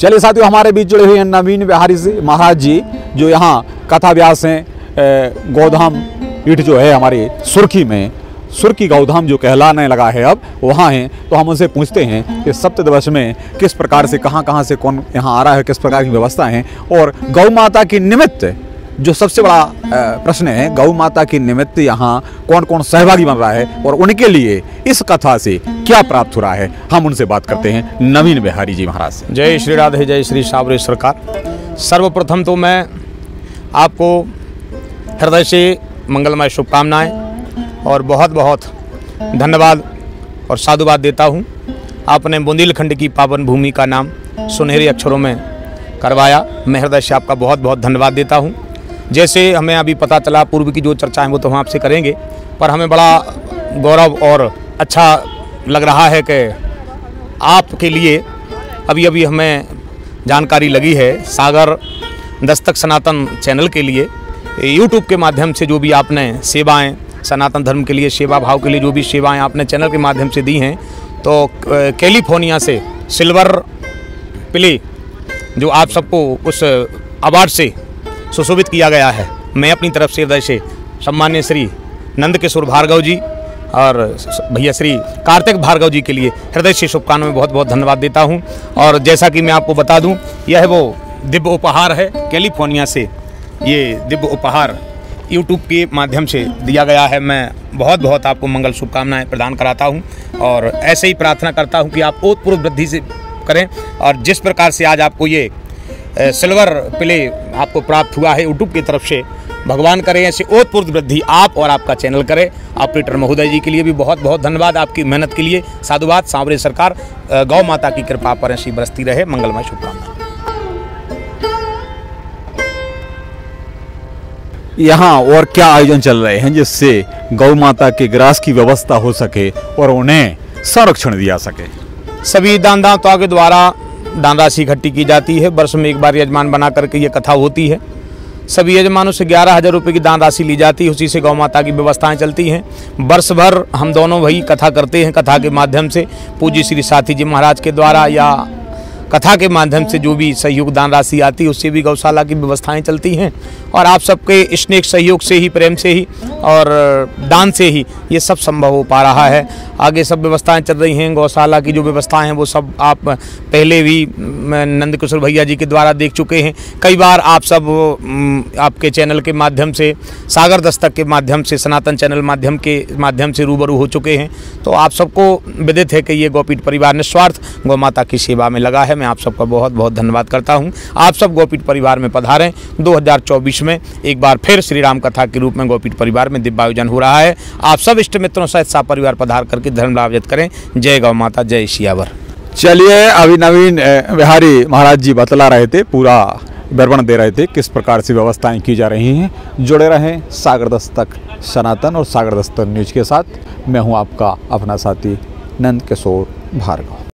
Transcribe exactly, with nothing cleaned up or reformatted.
चलिए साथियों, हमारे बीच जुड़े हुए हैं नवीन बिहारी महाराज जी, जो यहाँ कथा व्यास हैं। गौधाम पीठ जो है हमारे सुर्खी में, सुर्खी गौधाम जो कहलाने लगा है, अब वहाँ हैं। तो हम उनसे पूछते हैं कि सप्तदिवस में किस प्रकार से, कहाँ कहाँ से कौन यहाँ आ रहा है, किस प्रकार की व्यवस्था है, और गौ माता के निमित्त जो सबसे बड़ा प्रश्न है, गौ माता के निमित्त यहाँ कौन कौन सहभागी बन रहा है और उनके लिए इस कथा से क्या प्राप्त हो रहा है, हम उनसे बात करते हैं नवीन बिहारी जी महाराज से। जय श्री राधे, जय श्री सावरेश्वर का। सर्वप्रथम तो मैं आपको हृदय से मंगलमय शुभकामनाएँ और बहुत बहुत धन्यवाद और साधुवाद देता हूँ। आपने बुंदेलखंड की पावन भूमि का नाम सुनहरे अक्षरों में करवाया, मैं हृदय से आपका बहुत बहुत धन्यवाद देता हूँ। जैसे हमें अभी पता चला, पूर्व की जो चर्चा है वो तो हम आपसे करेंगे, पर हमें बड़ा गौरव और अच्छा लग रहा है कि आपके लिए अभी अभी हमें जानकारी लगी है सागर दस्तक सनातन चैनल के लिए यूट्यूब के माध्यम से। जो भी आपने सेवाएं सनातन धर्म के लिए, सेवा भाव के लिए जो भी सेवाएं आपने चैनल के माध्यम से दी हैं, तो कैलिफोर्निया से सिल्वर प्ले जो आप सबको उस अवार्ड से सुशोभित किया गया है, मैं अपनी तरफ से हृदय से सम्मान्य श्री नंदकिशोर भार्गव जी और भैया श्री कार्तिक भार्गव जी के लिए हृदय से शुभकामनाएं, बहुत बहुत धन्यवाद देता हूं। और जैसा कि मैं आपको बता दूं, यह वो दिव्य उपहार है, कैलिफोर्निया से ये दिव्य उपहार यूट्यूब के माध्यम से दिया गया है। मैं बहुत बहुत आपको मंगल शुभकामनाएँ प्रदान कराता हूँ और ऐसे ही प्रार्थना करता हूँ कि आप ओतप्रोत वृद्धि से करें। और जिस प्रकार से आज आपको ये सिल्वर प्ले आपको प्राप्त हुआ है यूट्यूब की तरफ से, भगवान करें ऐसे ओतप्रोत वृद्धि आप और आपका चैनल करे। ऑपरेटर महोदय जी के लिए भी बहुत बहुत धन्यवाद, आपकी मेहनत के लिए साधुवाद। सांवरे सरकार, गौ माता की कृपा पर ऐसी बरसती रहे। मंगलमय शुभकामनाएं। यहाँ और क्या आयोजन चल रहे हैं जिससे गौ माता के ग्रास की व्यवस्था हो सके और उन्हें संरक्षण दिया सके? सभी दान दाताओं के द्वारा दान राशि इकट्ठी की जाती है। वर्ष में एक बार यजमान बना करके ये कथा होती है। सभी यजमानों से ग्यारह हज़ार रुपये की दान राशि ली जाती है, उसी से गौ माता की व्यवस्थाएं चलती हैं। वर्ष भर हम दोनों वही कथा करते हैं। कथा के माध्यम से पूज्य श्री साथी जी महाराज के द्वारा या कथा के माध्यम से जो भी सहयोग दान राशि आती है, उससे भी गौशाला की व्यवस्थाएं चलती हैं। और आप सबके स्नेह सहयोग से ही, प्रेम से ही और दान से ही ये सब संभव हो पा रहा है। आगे सब व्यवस्थाएं चल रही हैं। गौशाला की जो व्यवस्थाएं हैं वो सब आप पहले भी नंदकिशोर भैया जी के द्वारा देख चुके हैं। कई बार आप सब आपके चैनल के माध्यम से, सागर दस्तक के माध्यम से, सनातन चैनल माध्यम के माध्यम से रूबरू हो चुके हैं। तो आप सबको विदित है कि ये गोपीठ परिवार निस्वार्थ गौ माता की सेवा में लगा है। मैं आप सबका बहुत बहुत धन्यवाद करता हूं। आप सब गोपीठ परिवार में पधारें। दो हज़ार चौबीस में एक बार फिर श्री राम कथा के रूप में गोपीठ परिवार में दिव्य आयोजन हो रहा है। आप सब इष्ट मित्रों सहित सा परिवार पधार करके धर्म लाभ अर्जित करें। जय गौ माता, जय सियावर। चलिए, अभी नवीन बिहारी महाराज जी बतला रहे थे, पूरा विवरण दे रहे थे किस प्रकार से व्यवस्थाएं की जा रही हैं। जुड़े रहें सागर दस्तक सनातन और सागर दस्तक न्यूज के साथ। मैं हूँ आपका अपना साथी नंदकिशोर भार्गव।